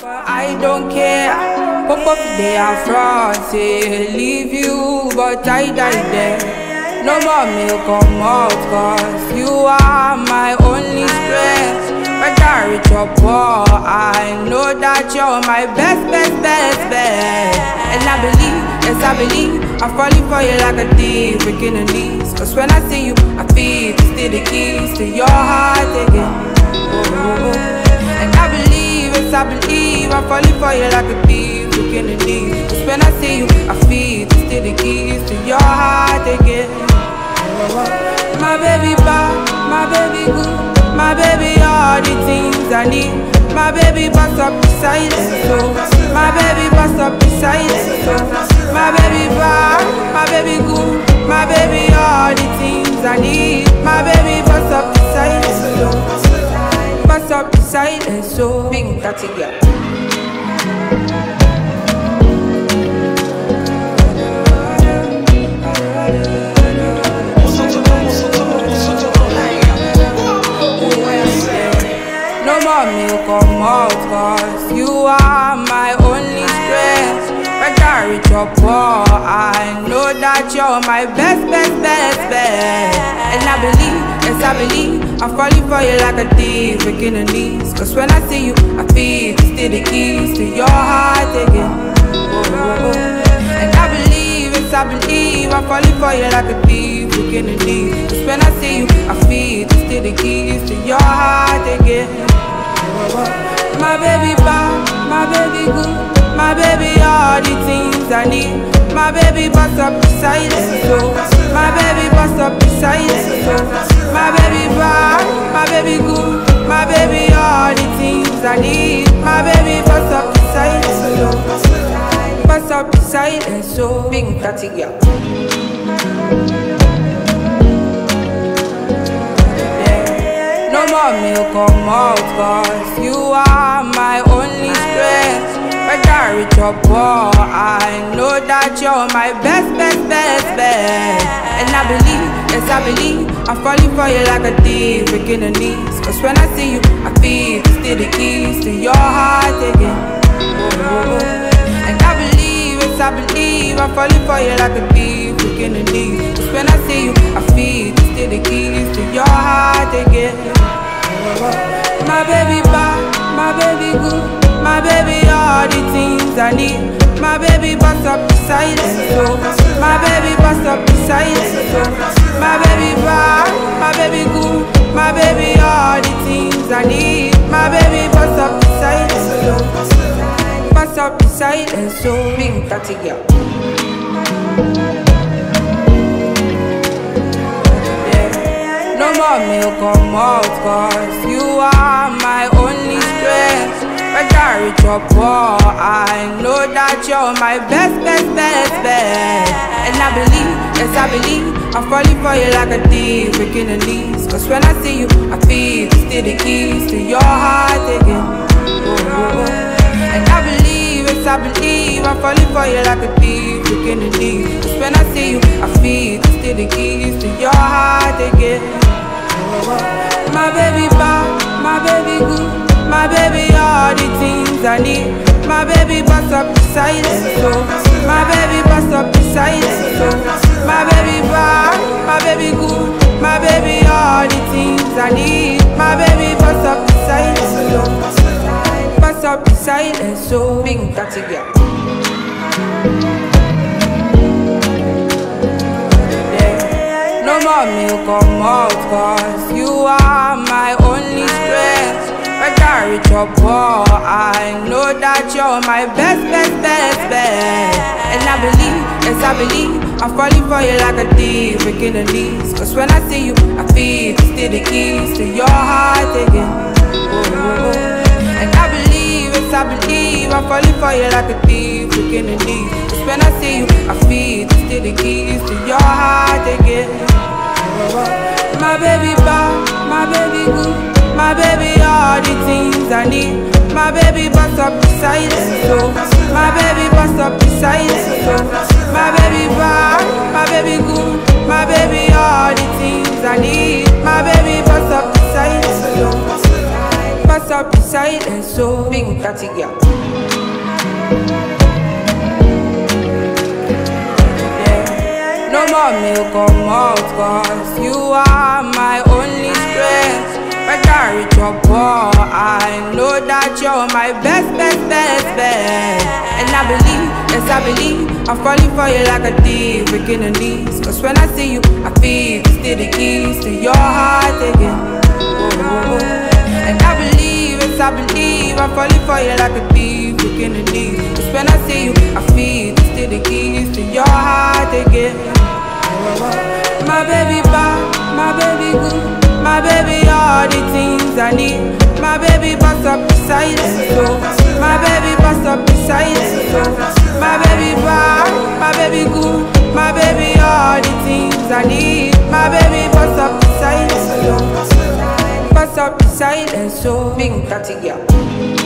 But I don't care. Pop up there in France, say leave you, but I die there. No more milk come out, cause you are my only strength. Whether rich or poor, I know that you're my best. And I believe, yes I believe, I'm falling for you like a thief, breaking the leaves. Cause when I see you, I feel it's still the keys to your heart again. And I believe, yes I believe, I'm falling for you like a thief, breaking the leaves. Cause when I see you, I feel it's still the keys to your heart again. My baby bad, my baby good, my baby all the things I need. My baby bust up the silence, so my baby bust up the silence, so my baby bad, my baby good, my baby all the things I need. My baby bust up the silence, so bust up the silence, so big that girl. Milk or malt, cause you are my only strength. Whether rich or poor, I know that you're my best. And I believe, yes I believe, I'm falling for you like a thief, breaking the leaves. Cause when I see you, I feel it's still the keys to your heart again. And I believe, yes I believe, I'm falling for you like a thief, breaking the leaves. Cause when I see you, I feel it's still the keys to your heart again. My baby bad, my baby good, my baby all the things I need. My baby bust up the silence, so my baby bust up the silence, so my baby bad, my baby good, my baby all the things I need. My baby bust up the silence, so bust up the silence, so big that girl. No more milk or malt, cause you are my only strength. Whether rich or poor, I know that you're my best. And I believe, yes I believe, I'm falling for you like a thief, breaking the leaves. Cause when I see you, I feel it's still the keys to your heart again. And I believe, yes I believe, I'm falling for you like a thief, breaking the leaves. Cause when I see you, I feel it's still the keys to your heart again. My baby bad, my baby good, my baby all the things I need. My baby bust up the silence, so my baby bust up the silence, so my baby bad, my baby good, my baby all the things I need. My baby bust up the silence, so bust up the silence, so big that girl. No more milk or malt, cause you are my only strength. Whether rich or poor, I know that you're my best. And I believe, yes I believe, I'm falling for you like a thief, breaking the leaves. Cause when I see you, I feel it's still the keys to your heart again. And I believe, yes I believe, I'm falling for you like a thief, breaking the leaves. Cause when I see you, I feel it's still the keys to your heart again. My baby bad, my baby good, my baby all the things I need. My baby bust up the silence, so my baby bust up the silence, so my baby bad, my baby good, my baby all the things I need. My baby bust up the silence, so bust up the silence, so big that girl. No more milk or malt, cause you are my only strength. Whether rich or poor, I know that you're my best. And I believe, yes I believe, I'm falling for you like a thief, breaking the leaves. Cause when I see you, I feel it's still the keys to your heart again. And I believe, yes I believe, I'm falling for you like a thief, breaking the leaves. Cause when I see you, I feel it's still the keys to your heart again. My baby bad, my baby good, my baby all the things I need. My baby bust up the silence, so my baby bust up the silence, so my baby bad, my baby good, my baby all the things I need. My baby bust up the silence, so pass up beside and so big catty girl. No more milk or malt, cause you are my only strength. If I carry your ball, I know that you're my best. And I believe, yes I believe, I'm falling for you like a thief, breaking the knees. Cause when I see you, I feel still the keys to your heart again. Oh. And I believe, yes I believe, I'm falling for you like a thief, breaking the knees. Cause when I see you, I feel still the keys to your heart again. Oh. My baby bad, my baby good. My baby, all the things I need. My baby, pass up beside and so. My baby, pass up beside and so. My baby, bad, my baby, good. My baby, all the things I need. My baby, pass up beside and so. Pass up beside and so. Big catty girl.